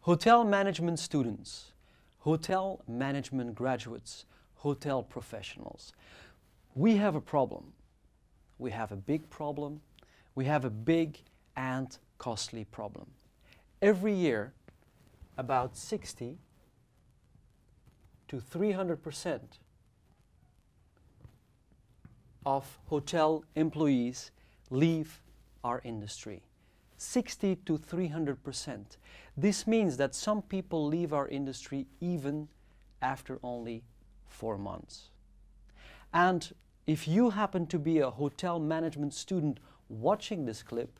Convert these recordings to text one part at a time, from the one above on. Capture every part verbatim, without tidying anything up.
Hotel management students, hotel management graduates, hotel professionals. We have a problem. We have a big problem. We have a big and costly problem. Every year, about sixty to three hundred percent of hotel employees leave our industry. sixty to three hundred percent. This means that some people leave our industry even after only four months. And if you happen to be a hotel management student watching this clip,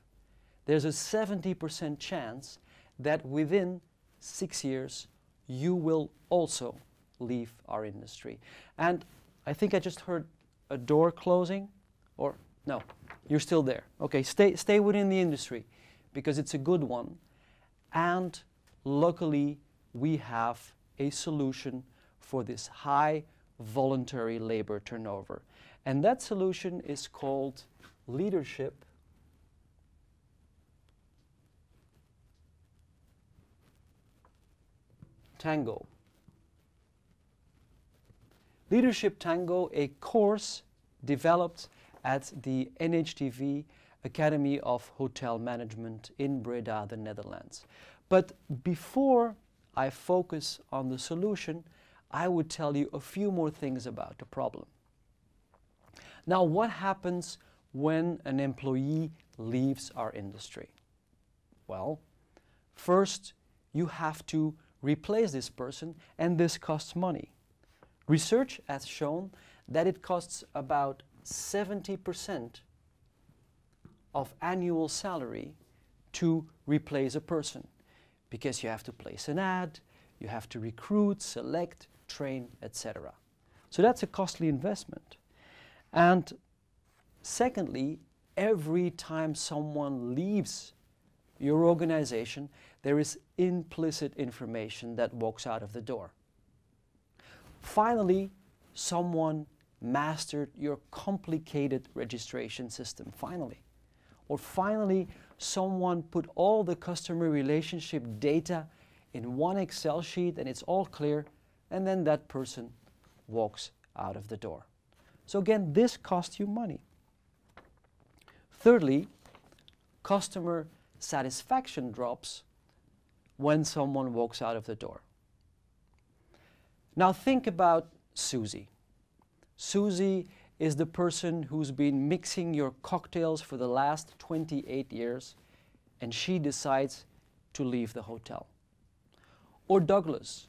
there's a seventy percent chance that within six years you will also leave our industry. And I think I just heard a door closing, or no, you're still there. Okay, stay, stay within the industry, because it's a good one, and luckily we have a solution for this high voluntary labor turnover. And that solution is called Leadership Tango. Leadership Tango, a course developed at the N H T V Academy of Hotel Management in Breda, the Netherlands. But before I focus on the solution, I would tell you a few more things about the problem. Now, what happens when an employee leaves our industry? Well, first you have to replace this person, and this costs money. Research has shown that it costs about seventy percent of annual salary to replace a person, because you have to place an ad, you have to recruit, select, train, et cetera. So that's a costly investment. And secondly, every time someone leaves your organization, there is implicit information that walks out of the door. Finally, someone mastered your complicated registration system, finally. Or finally, someone put all the customer relationship data in one Excel sheet and it's all clear, and then that person walks out of the door. So again, this costs you money. Thirdly, customer satisfaction drops when someone walks out of the door. Now think about Susie. Susie is the person who's been mixing your cocktails for the last twenty-eight years, and she decides to leave the hotel. Or Douglas.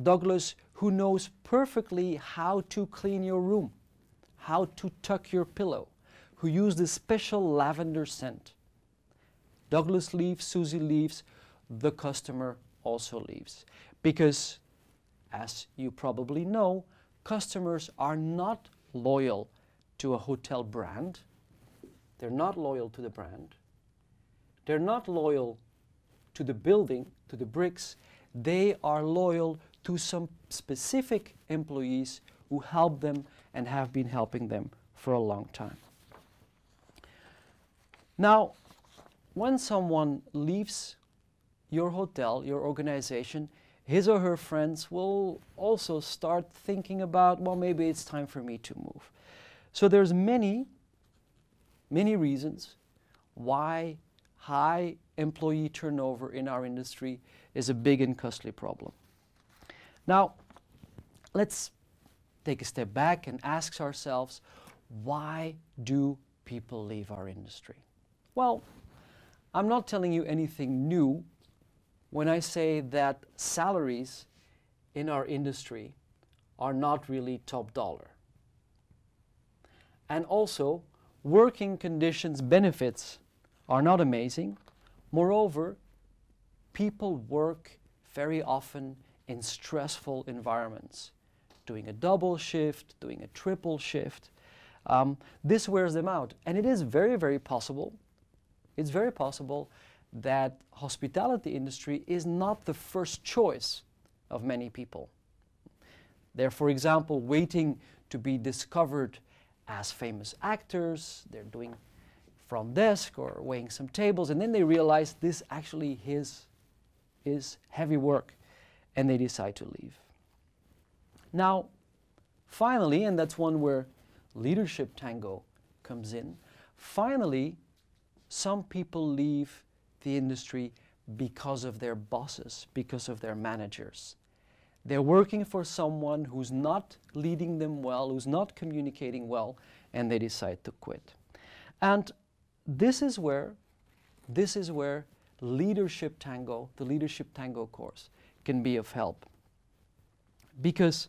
Douglas, who knows perfectly how to clean your room, how to tuck your pillow, who used a special lavender scent. Douglas leaves, Susie leaves, the customer also leaves. Because, as you probably know, customers are not loyal to a hotel brand. They're not loyal to the brand. They're not loyal to the building, to the bricks. They are loyal to some specific employees who help them and have been helping them for a long time. Now, when someone leaves your hotel, your organization, his or her friends will also start thinking about, well, maybe it's time for me to move. So there's many, many reasons why high employee turnover in our industry is a big and costly problem. Now, let's take a step back and ask ourselves, why do people leave our industry? Well, I'm not telling you anything new when I say that salaries in our industry are not really top dollar. And also, working conditions benefits are not amazing. Moreover, people work very often in stressful environments, doing a double shift, doing a triple shift. Um, this wears them out. And it is very, very possible, it's very possible that hospitality industry is not the first choice of many people. They're, for example, waiting to be discovered as famous actors. They're doing front desk or weighing some tables, and then they realize this actually is, is heavy work, and they decide to leave. Now, finally, and that's one where Leadership Tango comes in, finally, some people leave the industry because of their bosses, because of their managers. They're working for someone who's not leading them well, who's not communicating well, and they decide to quit. And this is where, this is where Leadership Tango, the Leadership Tango course, can be of help. Because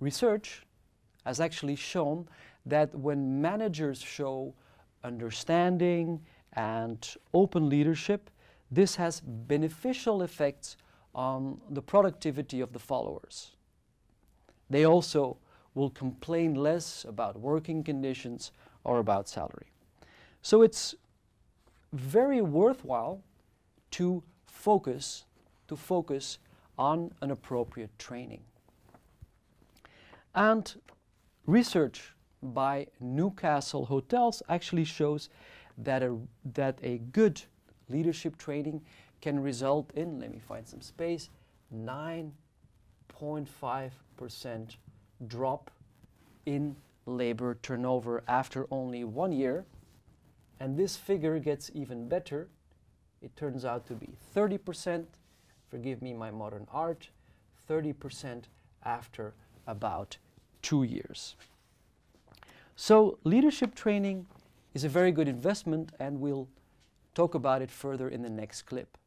research has actually shown that when managers show understanding and open leadership, this has beneficial effects on the productivity of the followers. They also will complain less about working conditions or about salary. So it's very worthwhile to focus, to focus on an appropriate training. And research by Newcastle Hotels actually shows that a, that a good leadership training can result in, let me find some space, nine point five percent drop in labor turnover after only one year. And this figure gets even better. It turns out to be thirty percent, forgive me my modern art, thirty percent after about two years. So leadership training is a very good investment, and we'll talk about it further in the next clip.